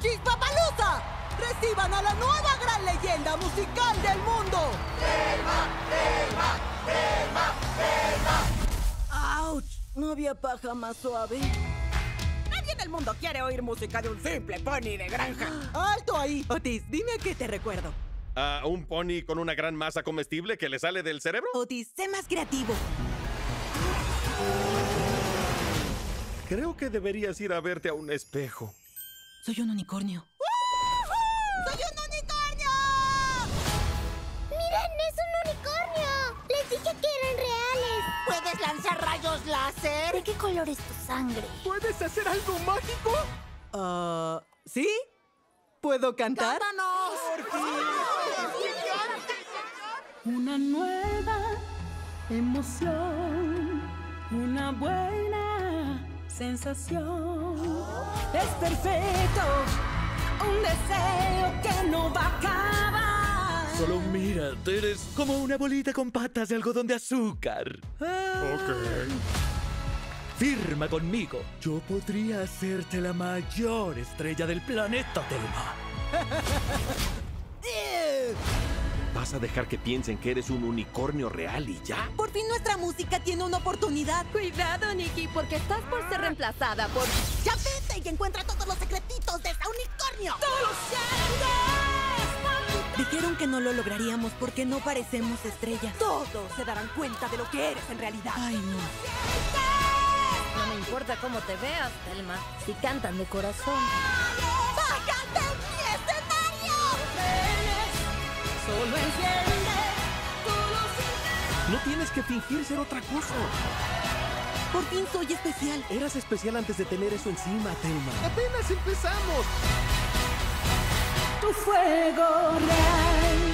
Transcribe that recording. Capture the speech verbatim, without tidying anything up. ¡Chispapalooza! ¡Reciban a la nueva gran leyenda musical del mundo! ¡Thelma, Thelma, Thelma, Thelma! ¡Auch! ¿No había paja más suave? Nadie en el mundo quiere oír música de un simple pony de granja. ¡Alto ahí! Otis, dime a qué te recuerdo. ¿A uh, un pony con una gran masa comestible que le sale del cerebro? Otis, sé más creativo. Creo que deberías ir a verte a un espejo. Soy un unicornio. ¡Uh-huh! ¡Soy un unicornio! ¡Miren, es un unicornio! ¡Les dije que eran reales! ¿Puedes lanzar rayos láser? ¿De qué color es tu sangre? ¿Puedes hacer algo mágico? Uh, ¿sí? ¿Puedo cantar? ¡Cántanos! Una nueva emoción, una buena sensación. Es perfecto, un deseo que no va a acabar. Solo mira, eres como una bolita con patas de algodón de azúcar. Ah. Ok. Firma conmigo. Yo podría hacerte la mayor estrella del planeta, Thelma. ¿Vas a dejar que piensen que eres un unicornio real y ya? Por fin nuestra música tiene una oportunidad. Cuidado, Nikki, porque estás por ser reemplazada por... ¡Ya vete y encuentra todos los secretitos de esa unicornio! ¡Todos! Dijeron que no lo lograríamos porque no parecemos estrellas. Todos se darán cuenta de lo que eres en realidad. Ay, no. No me importa cómo te veas, Thelma, si cantan de corazón. Solo enciende todos los... No tienes que fingir ser otra cosa. Por fin soy especial. Eras especial antes de tener eso encima, Thelma. ¡Apenas empezamos! Tu fuego real.